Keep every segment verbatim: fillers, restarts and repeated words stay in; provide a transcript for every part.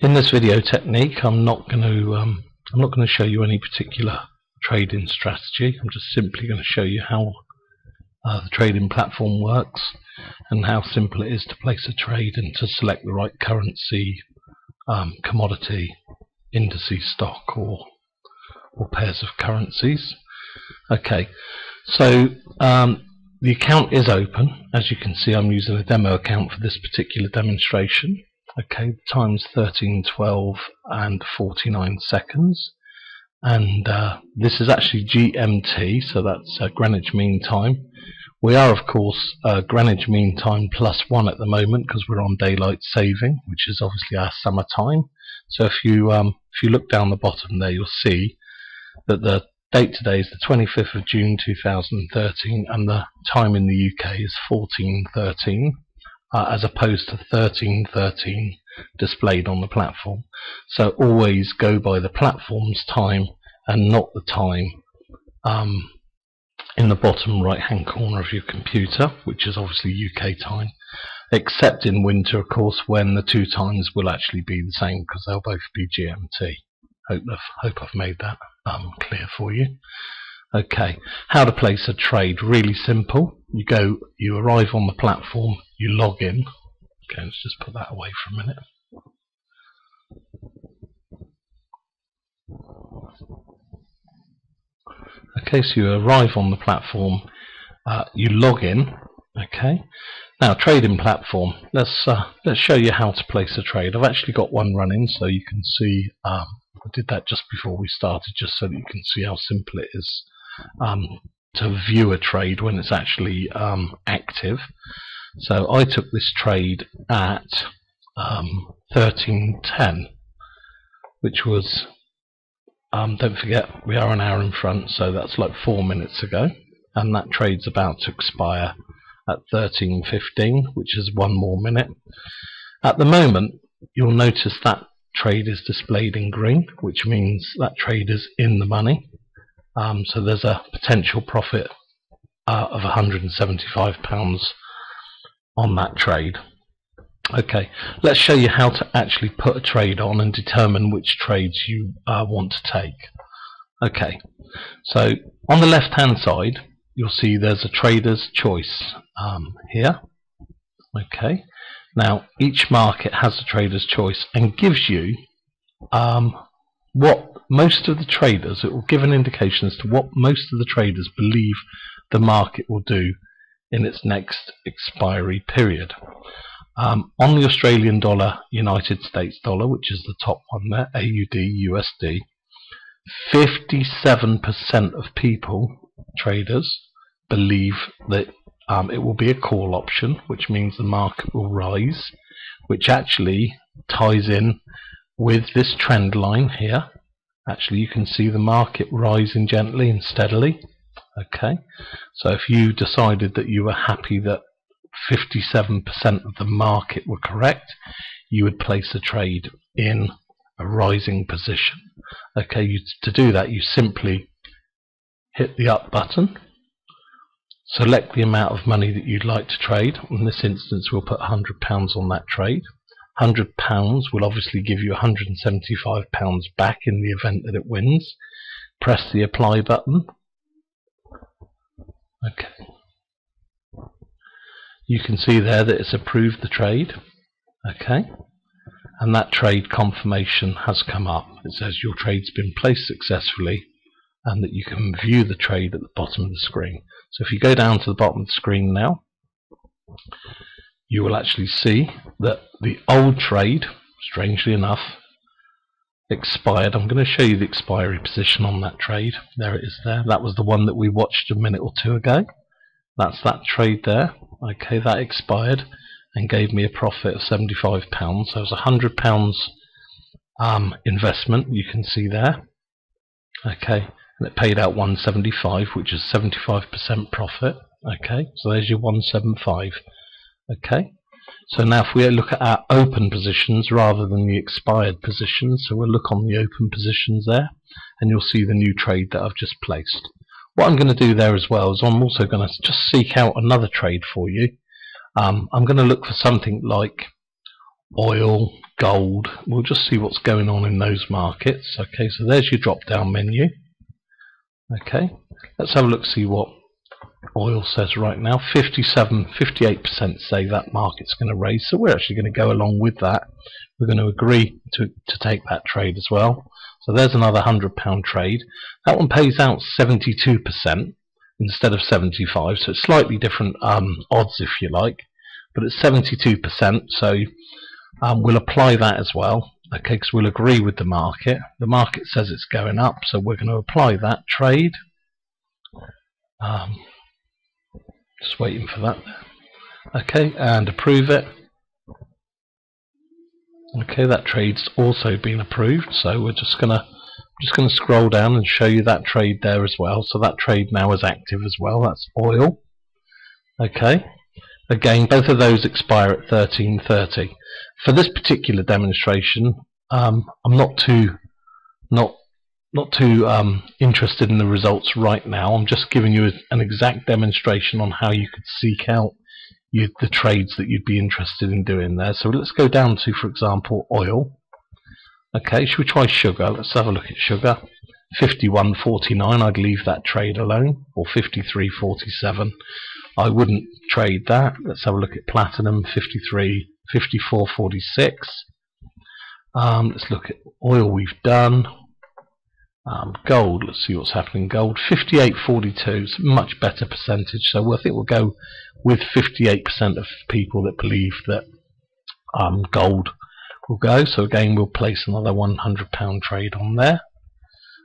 In this video technique, I'm not going to um, I'm not going to show you any particular trading strategy. I'm just simply going to show you how uh, the trading platform works and how simple it is to place a trade and to select the right currency, um, commodity, indices, stock, or or pairs of currencies. Okay, so um, the account is open. As you can see, I'm using a demo account for this particular demonstration. Okay, the time's thirteen twelve and forty-nine seconds, and uh, this is actually G M T, so that's uh, Greenwich Mean Time. We are, of course, uh, Greenwich Mean Time plus one at the moment because we're on daylight saving, which is obviously our summer time. So if you um, if you look down the bottom there, you'll see that the date today is the twenty-fifth of June two thousand thirteen, and the time in the U K is fourteen thirteen. Uh, as opposed to thirteen thirteen displayed on the platform. So always go by the platform's time and not the time um, in the bottom right hand corner of your computer, which is obviously U K time, except in winter, of course, when the two times will actually be the same because they'll both be G M T. Hope I've, hope I've made that um, clear for you. Okay, how to place a trade, really simple. You go, you arrive on the platform, you log in. Okay, let's just put that away for a minute. Okay, so you arrive on the platform, uh, you log in. Okay, now trading platform. Let's uh, let's show you how to place a trade. I've actually got one running, so you can see. Um, I did that just before we started, just so that you can see how simple it is Um, to view a trade when it's actually um, active. So I took this trade at um, thirteen ten, which was, um, don't forget we are an hour in front, so that's like four minutes ago, and that trade's about to expire at thirteen fifteen, which is one more minute. At the moment you'll notice that trade is displayed in green, which means that trade is in the money. Um, so there's a potential profit uh, of one hundred and seventy-five pounds on that trade. Okay, let's show you how to actually put a trade on and determine which trades you uh, want to take. Okay, so on the left hand side you'll see there's a trader's choice um, here. Okay, now each market has a trader's choice and gives you um, what most of the traders, it will give an indication as to what most of the traders believe the market will do in its next expiry period. Um, on the Australian dollar, United States dollar, which is the top one there, A U D U S D, fifty-seven percent of people, traders, believe that um, it will be a call option, which means the market will rise, which actually ties in with this trend line here. Actually, you can see the market rising gently and steadily. Okay, so if you decided that you were happy that fifty-seven percent of the market were correct, you would place a trade in a rising position. Okay, you, to do that you simply hit the up button, select the amount of money that you'd like to trade. In this instance we'll put one hundred pounds on that trade. one hundred pounds will obviously give you one hundred and seventy-five pounds back in the event that it wins. Press the apply button. Okay. You can see there that it's approved the trade. Okay. And that trade confirmation has come up. It says your trade's been placed successfully and that you can view the trade at the bottom of the screen. So if you go down to the bottom of the screen now, you will actually see that the old trade, strangely enough, expired. I'm going to show you the expiry position on that trade. There it is there. That was the one that we watched a minute or two ago. That's that trade there. Okay, that expired and gave me a profit of seventy-five pounds. So it was a one hundred pounds um, investment, you can see there. Okay, and it paid out one hundred and seventy-five pounds, which is seventy-five percent profit. Okay, so there's your one hundred and seventy-five pounds. Okay, so now if we look at our open positions rather than the expired positions, so we'll look on the open positions there, and you'll see the new trade that I've just placed. What I'm going to do there as well is I'm also going to just seek out another trade for you. Um, I'm going to look for something like oil, gold. We'll just see what's going on in those markets. Okay, so there's your drop down menu. Okay, let's have a look, see what oil says right now. fifty-seven, fifty-eight percent say that market's going to raise, so we're actually going to go along with that. We're going to agree to, to take that trade as well. So there's another one hundred pound trade. That one pays out seventy-two percent instead of seventy-five, so it's slightly different um, odds, if you like, but it's seventy-two percent, so um, we'll apply that as well. Okay, because we'll agree with the market. The market says it's going up, so we're going to apply that trade. Um, just waiting for that. Okay, and approve it. Okay, that trade's also been approved, so we're just going to just going to scroll down and show you that trade there as well. So that trade now is active as well. That's oil. Okay. Again, both of those expire at thirteen thirty. For this particular demonstration, um, I'm not too not not too um, interested in the results right now. I'm just giving you an exact demonstration on how you could seek out you, the trades that you'd be interested in doing there. So let's go down to, for example, oil. Okay, should we try sugar? Let's have a look at sugar. fifty-one forty-nine, I'd leave that trade alone, or fifty-three forty-seven. I wouldn't trade that. Let's have a look at platinum, fifty-three, fifty-four forty-six. Um, let's look at oil we've done. Um, gold, let's see what's happening. Gold, fifty-eight forty-two, is much better percentage, so I think we'll go with fifty-eight percent of people that believe that um, gold will go. So again, we'll place another one hundred pound trade on there.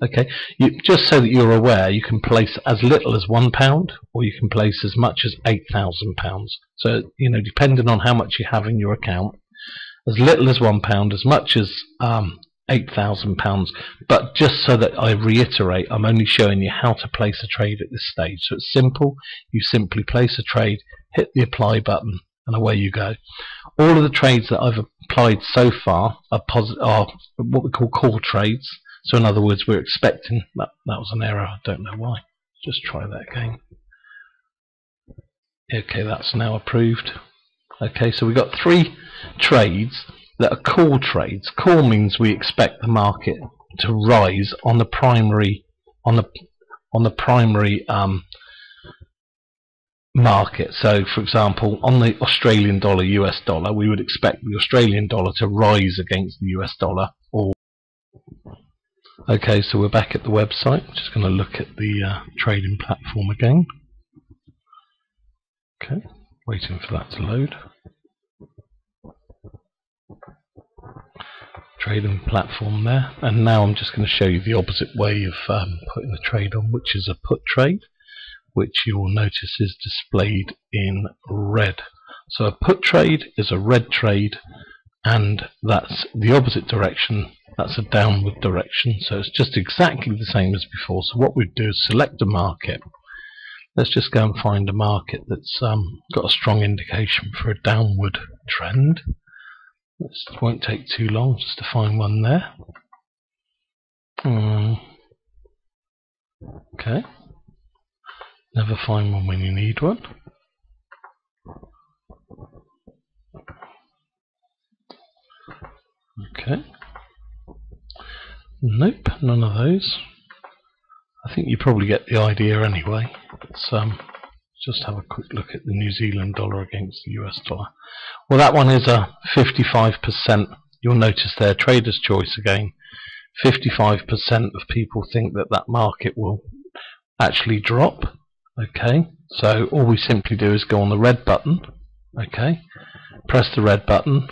Okay, you, just so that you're aware, you can place as little as one pound, or you can place as much as eight thousand pounds. So you know, depending on how much you have in your account, as little as one pound, as much as um, eight thousand pounds. But just so that I reiterate, I'm only showing you how to place a trade at this stage. So it's simple. You simply place a trade, hit the apply button, and away you go. All of the trades that I've applied so far are, posit are what we call core trades. So in other words, we're expecting that. That was an error, I don't know why. Just try that again. Okay, that's now approved. Okay, so we've got three trades that are call trades. Call means we expect the market to rise on the primary on the on the primary um, market. So for example, on the Australian dollar, U S dollar, we would expect the Australian dollar to rise against the U S dollar. Or okay, so we're back at the website. Just going to look at the uh, trading platform again. Okay, waiting for that to load. Trading platform there, and now I'm just going to show you the opposite way of um, putting a trade on, which is a put trade, which you'll notice is displayed in red. So a put trade is a red trade, and that's the opposite direction. That's a downward direction, so it's just exactly the same as before. So what we'd do is select a market. Let's just go and find a market that's um, got a strong indication for a downward trend. This won't take too long just to find one there. Um, okay, never find one when you need one. Okay. Nope, none of those. I think you probably get the idea anyway. Let's um, just have a quick look at the New Zealand dollar against the U S dollar. Well, that one is a fifty-five percent. You'll notice there, trader's choice again. fifty-five percent of people think that that market will actually drop. Okay, so all we simply do is go on the red button. Okay, press the red button.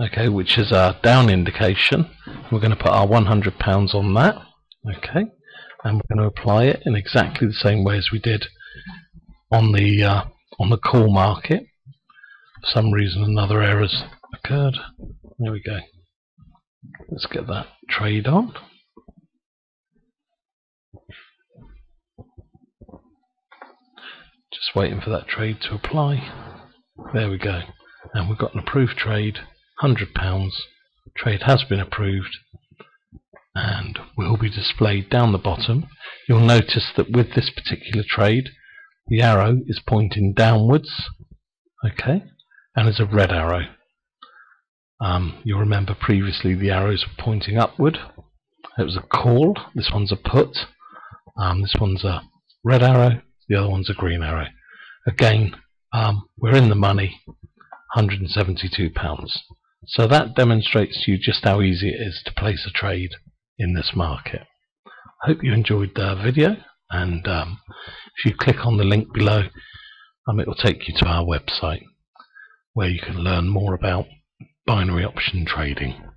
Okay, which is our down indication. We're going to put our one hundred pounds on that. Okay, and we're going to apply it in exactly the same way as we did on the uh, on the call market. For some reason, another error's occurred. There we go. Let's get that trade on. Just waiting for that trade to apply. There we go, and we've got an approved trade. one hundred pounds. Trade has been approved and will be displayed down the bottom. You'll notice that with this particular trade, the arrow is pointing downwards. Okay, and is a red arrow. Um, you'll remember previously the arrows were pointing upward. It was a call, this one's a put, um, this one's a red arrow, the other one's a green arrow. Again, um, we're in the money, one hundred and seventy-two pounds. So that demonstrates to you just how easy it is to place a trade in this market. I hope you enjoyed the video, and um, if you click on the link below, um, it will take you to our website where you can learn more about binary option trading.